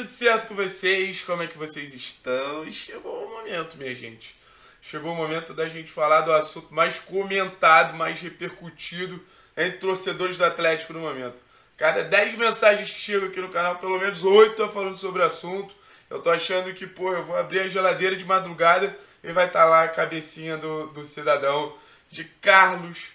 tudo certo com vocês? Como é que vocês estão? E chegou o momento, minha gente. Chegou o momento da gente falar do assunto mais comentado, mais repercutido entre torcedores do Atlético no momento. Cada 10 mensagens que chegam aqui no canal, pelo menos 8 estão falando sobre o assunto. Eu tô achando que, pô, eu vou abrir a geladeira de madrugada e vai estar lá a cabecinha do cidadão de Carlos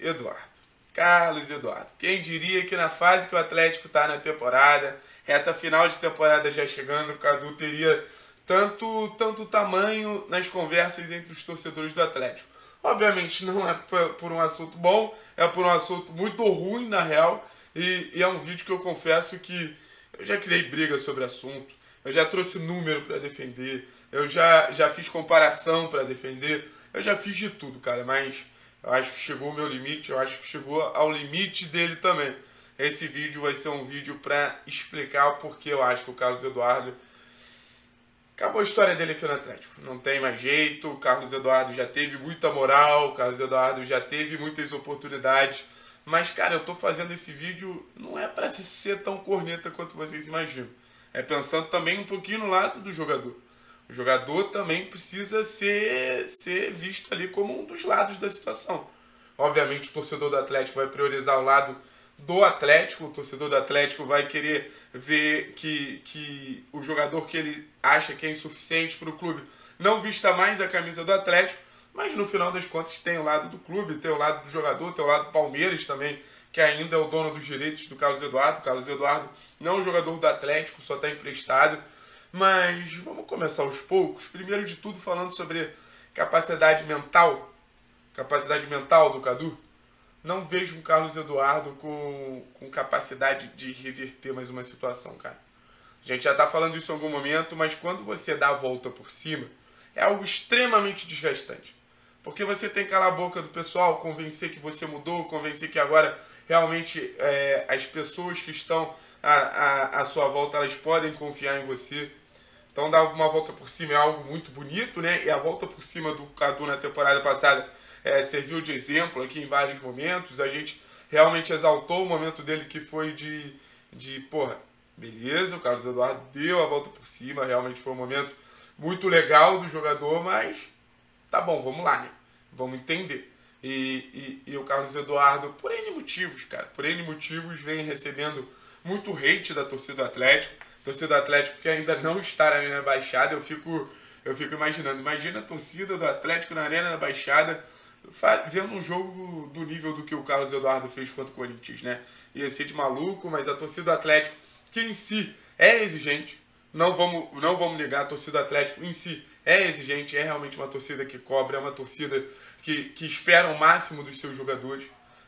Eduardo. Carlos Eduardo. Quem diria que na fase que o Atlético está na temporada, reta final de temporada já chegando, o Cadu teria tanto tamanho nas conversas entre os torcedores do Atlético. Obviamente não é por um assunto bom, é por um assunto muito ruim na real, e é um vídeo que eu confesso que eu já criei briga sobre o assunto, eu já trouxe número para defender, eu já fiz comparação para defender, eu já fiz de tudo, cara, mas eu acho que chegou o meu limite, eu acho que chegou ao limite dele também. Esse vídeo vai ser um vídeo para explicar o porquê eu acho que o Carlos Eduardo... Acabou a história dele aqui no Atlético, não tem mais jeito, o Carlos Eduardo já teve muita moral, o Carlos Eduardo já teve muitas oportunidades, mas, cara, eu tô fazendo esse vídeo não é para ser tão corneta quanto vocês imaginam, é pensando também um pouquinho no lado do jogador. O jogador também precisa ser visto ali como um dos lados da situação. Obviamente o torcedor do Atlético vai priorizar o lado do Atlético, o torcedor do Atlético vai querer ver que o jogador que ele acha que é insuficiente para o clube não vista mais a camisa do Atlético, mas no final das contas tem o lado do clube, tem o lado do jogador, tem o lado do Palmeiras também, que ainda é o dono dos direitos do Carlos Eduardo. O Carlos Eduardo não é um jogador do Atlético, só está emprestado. Mas vamos começar aos poucos, primeiro de tudo falando sobre capacidade mental do Cadu. Não vejo o Carlos Eduardo com capacidade de reverter mais uma situação, cara. A gente já está falando isso em algum momento, mas quando você dá a volta por cima, é algo extremamente desgastante. Porque você tem que calar a boca do pessoal, convencer que você mudou, convencer que agora realmente as pessoas que estão à sua volta, elas podem confiar em você. Então dar uma volta por cima é algo muito bonito, né? E a volta por cima do Cadu na temporada passada... serviu de exemplo aqui em vários momentos, a gente realmente exaltou o momento dele que foi porra, beleza, o Carlos Eduardo deu a volta por cima, realmente foi um momento muito legal do jogador, mas tá bom, vamos lá, né? Vamos entender. E o Carlos Eduardo, por N motivos, cara, por N motivos, vem recebendo muito hate da torcida do Atlético, que ainda não está na Arena Baixada. Eu fico imaginando, imagina a torcida do Atlético na Arena Baixada, vendo um jogo do nível do que o Carlos Eduardo fez contra o Corinthians, né? Ia ser de maluco, mas a torcida do Atlético, que em si é exigente, não vamos negar, a torcida do Atlético em si é exigente, é realmente uma torcida que cobra, é uma torcida que espera o máximo dos seus jogadores.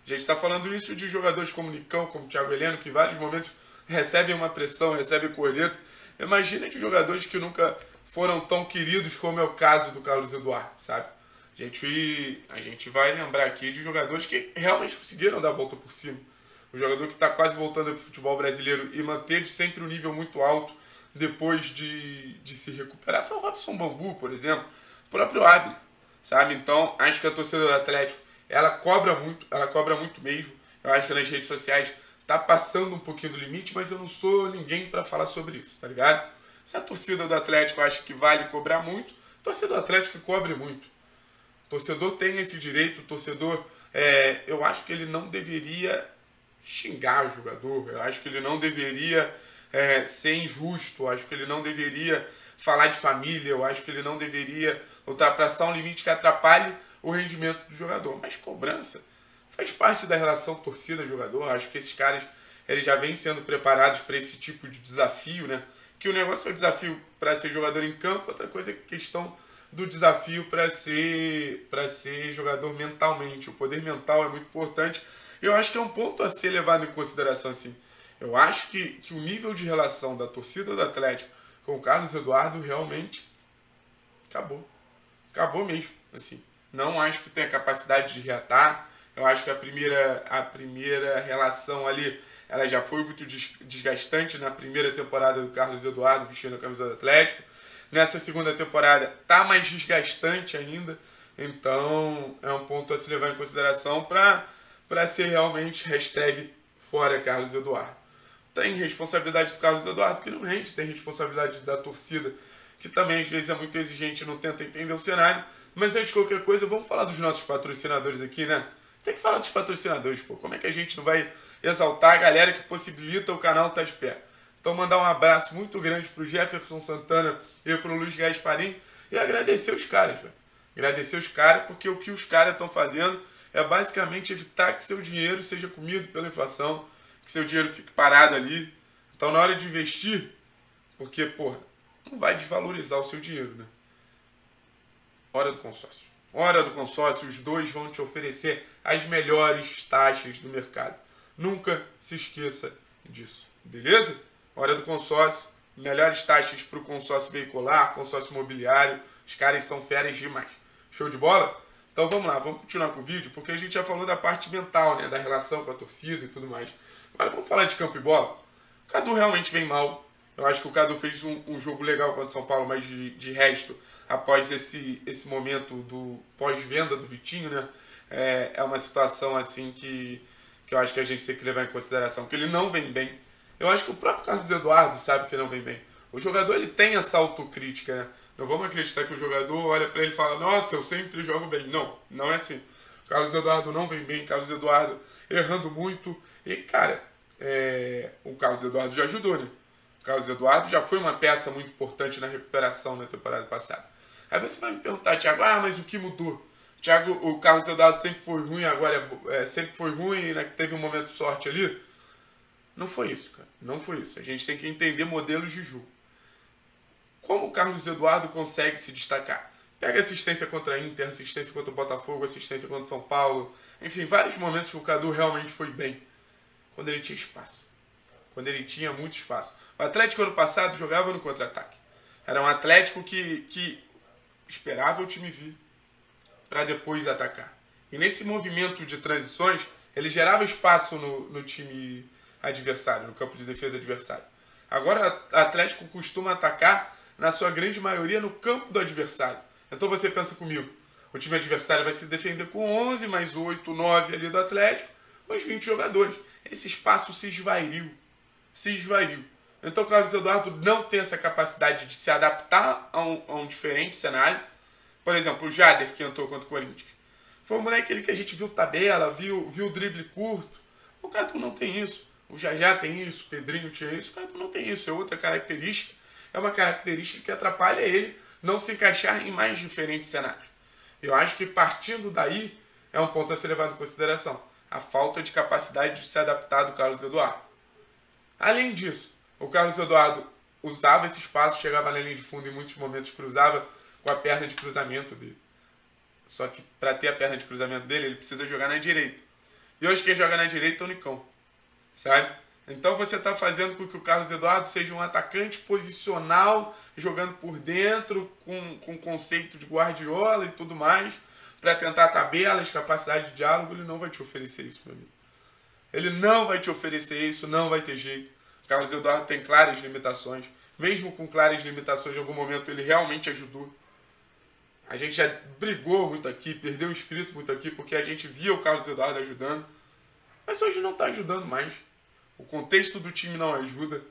A gente está falando isso de jogadores como Nicão, como Thiago Heleno, que em vários momentos recebem uma pressão, recebem corneta. Imagina de jogadores que nunca foram tão queridos como é o caso do Carlos Eduardo, sabe? A gente vai lembrar aqui de jogadores que realmente conseguiram dar a volta por cima. O jogador que está quase voltando para o futebol brasileiro e manteve sempre um nível muito alto depois de se recuperar foi o Robson Bambu, por exemplo, o próprio Abner, sabe? Então, acho que a torcida do Atlético, ela cobra muito mesmo. Eu acho que nas redes sociais está passando um pouquinho do limite, mas eu não sou ninguém para falar sobre isso, tá ligado? Se a torcida do Atlético acha que vale cobrar muito, a torcida do Atlético cobre muito. O torcedor tem esse direito, o torcedor, eu acho que ele não deveria xingar o jogador, eu acho que ele não deveria ser injusto, eu acho que ele não deveria falar de família, eu acho que ele não deveria ultrapassar um limite que atrapalhe o rendimento do jogador. Mas cobrança faz parte da relação torcida-jogador, eu acho que esses caras eles já vêm sendo preparados para esse tipo de desafio, né? Que o negócio é o desafio para ser jogador em campo, outra coisa é questão... do desafio para ser jogador mentalmente. O poder mental é muito importante. Eu acho que é um ponto a ser levado em consideração, assim. Eu acho que o nível de relação da torcida do Atlético com o Carlos Eduardo realmente acabou. Acabou mesmo, assim. Não acho que tenha capacidade de reatar. Eu acho que a primeira relação ali, ela já foi muito desgastante na primeira temporada do Carlos Eduardo vestindo a camisa do Atlético. Nessa segunda temporada tá mais desgastante ainda, então é um ponto a se levar em consideração para ser realmente hashtag fora Carlos Eduardo. Tem responsabilidade do Carlos Eduardo, que não rende, tem responsabilidade da torcida, que também às vezes é muito exigente e não tenta entender o cenário. Mas antes de qualquer coisa, vamos falar dos nossos patrocinadores aqui, né? Tem que falar dos patrocinadores, pô. Como é que a gente não vai exaltar a galera que possibilita o canal estar de pé? Então mandar um abraço muito grande pro Jefferson Santana e pro Luiz Gasparim e agradecer os caras, velho. Agradecer os caras, porque o que os caras estão fazendo é basicamente evitar que seu dinheiro seja comido pela inflação, que seu dinheiro fique parado ali. Então na hora de investir, porque, porra, não vai desvalorizar o seu dinheiro, né? Hora do consórcio. Hora do consórcio, os dois vão te oferecer as melhores taxas do mercado. Nunca se esqueça disso, beleza? Hora do consórcio, melhores taxas para o consórcio veicular, consórcio imobiliário. Os caras são férias demais. Show de bola? Então vamos lá, vamos continuar com o vídeo, porque a gente já falou da parte mental, né? Da relação com a torcida e tudo mais. Agora vamos falar de campo e bola. O Cadu realmente vem mal. Eu acho que o Cadu fez um jogo legal contra o São Paulo, mas de resto, após esse momento do pós-venda do Vitinho, né? É uma situação assim que eu acho que a gente tem que levar em consideração, que ele não vem bem. Eu acho que o próprio Carlos Eduardo sabe que não vem bem. O jogador, ele tem essa autocrítica, né? Não vamos acreditar que o jogador olha para ele e fala: nossa, eu sempre jogo bem. Não, não é assim. O Carlos Eduardo não vem bem, o Carlos Eduardo errando muito. E, cara, o Carlos Eduardo já ajudou, né? Carlos Eduardo já foi uma peça muito importante na recuperação na temporada passada. Aí você vai me perguntar, Thiago, ah, mas o que mudou? Thiago, o Carlos Eduardo sempre foi ruim, agora sempre foi ruim, né? Teve um momento de sorte ali. Não foi isso, cara. Não foi isso. A gente tem que entender modelos de jogo. Como o Carlos Eduardo consegue se destacar? Pega assistência contra a Inter, assistência contra o Botafogo, assistência contra o São Paulo. Enfim, vários momentos que o Cadu realmente foi bem. Quando ele tinha espaço. Quando ele tinha muito espaço. O Atlético ano passado jogava no contra-ataque. Era um Atlético que esperava o time vir para depois atacar. E nesse movimento de transições, ele gerava espaço no time adversário, no campo de defesa adversário. Agora o Atlético costuma atacar, na sua grande maioria, no campo do adversário. Então você pensa comigo, o time adversário vai se defender com 11, mais 8, 9 ali do Atlético, uns 20 jogadores. Esse espaço se esvairiu. Se esvairiu. Então o Carlos Eduardo não tem essa capacidade de se adaptar a um diferente cenário. Por exemplo, o Jader, que entrou contra o Corinthians. Foi um moleque que a gente viu tabela, viu drible curto. O Cadu não tem isso. O Jajá tem isso, o Pedrinho tinha isso. O Cadu não tem isso. É outra característica. É uma característica que atrapalha ele não se encaixar em mais diferentes cenários. Eu acho que partindo daí é um ponto a ser levado em consideração. A falta de capacidade de se adaptar do Carlos Eduardo. Além disso, o Carlos Eduardo usava esse espaço, chegava na linha de fundo em muitos momentos, cruzava com a perna de cruzamento dele. Só que para ter a perna de cruzamento dele, ele precisa jogar na direita. E hoje quem joga na direita é o Nicão, sabe? Então você está fazendo com que o Carlos Eduardo seja um atacante posicional, jogando por dentro, com conceito de Guardiola e tudo mais, para tentar tabelas, capacidade de diálogo. Ele não vai te oferecer isso, meu amigo. Ele não vai te oferecer isso, não vai ter jeito. Carlos Eduardo tem claras limitações. Mesmo com claras limitações, em algum momento ele realmente ajudou. A gente já brigou muito aqui, perdeu inscrito muito aqui, porque a gente via o Carlos Eduardo ajudando. Mas hoje não está ajudando mais. O contexto do time não ajuda.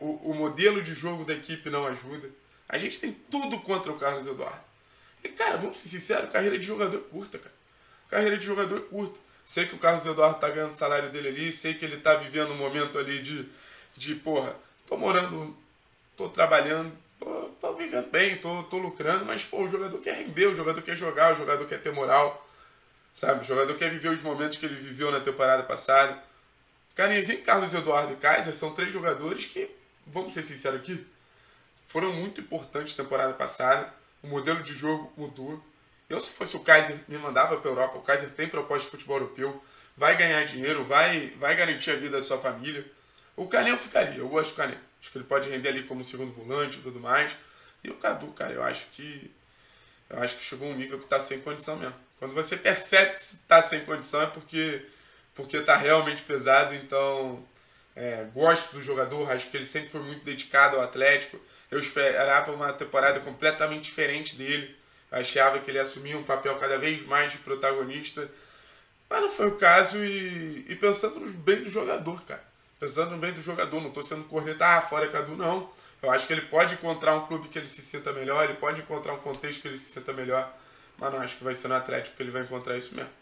O modelo de jogo da equipe não ajuda. A gente tem tudo contra o Carlos Eduardo. E, cara, vamos ser sinceros, carreira de jogador é curta, cara. Carreira de jogador é curta. Sei que o Carlos Eduardo tá ganhando o salário dele ali, sei que ele tá vivendo um momento ali de porra, tô morando, tô trabalhando, tô vivendo bem, tô lucrando, mas, pô, o jogador quer render, o jogador quer jogar, o jogador quer ter moral, sabe? O jogador quer viver os momentos que ele viveu na temporada passada. Carinhazinho, Carlos Eduardo e Kaiser são três jogadores que, vamos ser sinceros aqui, foram muito importantes na temporada passada, o modelo de jogo mudou. Eu, se fosse o Kaiser, me mandava para a Europa. O Kaiser tem proposta de futebol europeu, vai ganhar dinheiro, vai garantir a vida da sua família. O Canel ficaria, eu gosto do Canel. Acho que ele pode render ali como segundo volante e tudo mais. E o Cadu, cara, eu acho que chegou um nível que está sem condição mesmo. Quando você percebe que está sem condição é porque está realmente pesado. Então, gosto do jogador, acho que ele sempre foi muito dedicado ao Atlético. Eu esperava uma temporada completamente diferente dele. Achava que ele assumia um papel cada vez mais de protagonista, mas não foi o caso. E pensando bem do jogador, cara, pensando bem do jogador, não estou sendo corneta, ah, fora Cadu, não. Eu acho que ele pode encontrar um clube que ele se sinta melhor, ele pode encontrar um contexto que ele se sinta melhor, mas não, acho que vai ser no Atlético que ele vai encontrar isso mesmo.